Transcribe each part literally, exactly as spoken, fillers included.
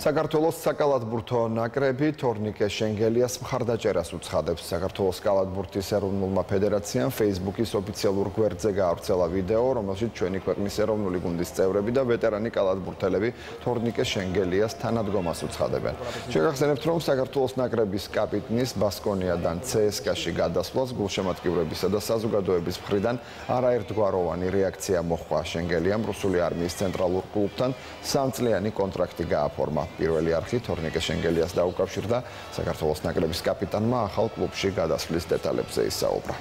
საქართველოს საკალათბურთო ნაკრები თორნიკე შენგელიას მხარდაჭერას უცხადებს. საქართველოს კალათბურთის ეროვნულმა ფედერაციამ Facebook-ის ოფიციალურ გვერდზე გაავრცელა ვიდეო, რომელშიც ჩვენი ქვეყნის ეროვნული გუნდის წევრები და ვეტერანი კალათბურთელები თორნიკე შენგელიას თანადგომას უცხადებენ. შეგახსენებთ, რომ საქართველოს ნაკრების კაპიტნის ბასკონიიდან ცსკ-ში გადასვლას გულშემატკივრებისა და საზოგადოების მხრიდან არაერთგვაროვანი რეაქცია მოჰყვა. შენგელიამ რუსული არმიის ცენტრალურ კლუბთან სამწლიანი კონტრაქტი გააფორმა. პირველი არხი თორნიკე შენგელიას დაუკავშირდა საქართველოს ნაკრების კაპიტანმა ახალ კლუბში გადასვლის დეტალებზე ისაუბრა.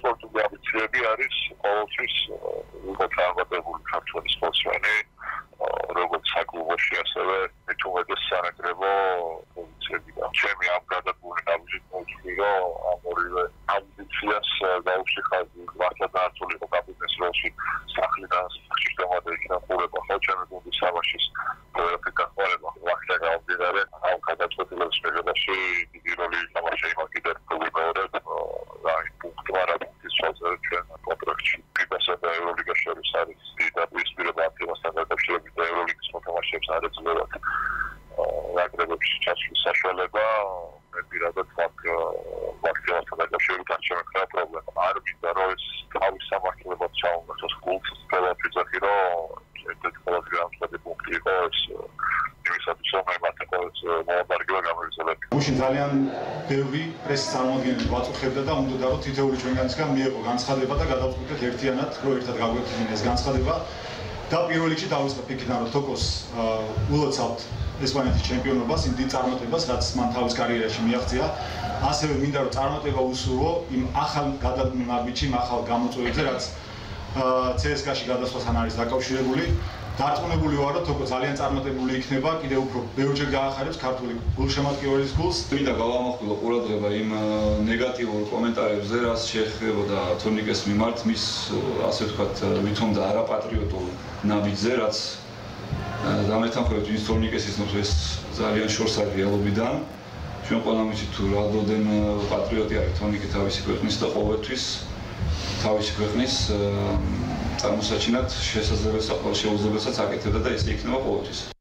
სპორტული აბიციები არის ყოველთვის მოწამებული ქართული სპორტსმენი, როგორც საკლუბოში, ასევე თუმცა სანაკრებო აბიციები და ჩემი ამ გადადგმული აბიციით მოვიწყდი, რომ ამ ორივე აბიციას დავუხსნით მართლა დართულიყო კაპიტნის როლში სახლიდან სისტემად ექნებოდა ხოლმე გუნდის სავაშის Mushi Italian Devi press samogen vatukhebda da undo daro titeuli chvenganisgan miego ganskhaleba da gadavqvit ertianat ro ertad gagotvines ganskhaleba da pirveli rigში davusqa pikidan ro tokos ulotsabt ესპანეთის ჩემპიონობას, იმ დიდ წარმატებას, რაც მან თავის კარიერაში მიაღწია. ასევე მინდა რომ წარმატება უსურვო იმ ახალ გადადგმულ აბიჩი, ახალ გამოწვევებზე, რაც ცსკ-ში გადასვლასთან არის დაკავშირებული. დარწმუნებული ვარ, რომ თოკო ძალიან წარმატებული იქნება, კიდევ უფრო ბევრჯერ გაახარებს ქართული გულშემატკივრის გულს. მინდა გავამახვილო ყურადღება იმ ნეგატიურ კომენტარებზე, რაც შეეხებოდა თორნიკეს მიმართ მის, ასე ვთქვათ, ვითომ და არაპატრიოტულ ნაბიჯზე, რაც დამეთანხმებით ის თორნიკეს ისნობს ეს ძალიან შორს არის რეალობიდან. ჩვენ ყველამ ვიცით თუ რადოდენ პატრიოტი არის თორნიკე თავისი ქვეყნის და ყოველთვის თავისი ქვეყნის წარმოსაჩინად შესაძლებლად შეუძლებელსაც აკეთებდა და ესე იქნება ყოველთვის.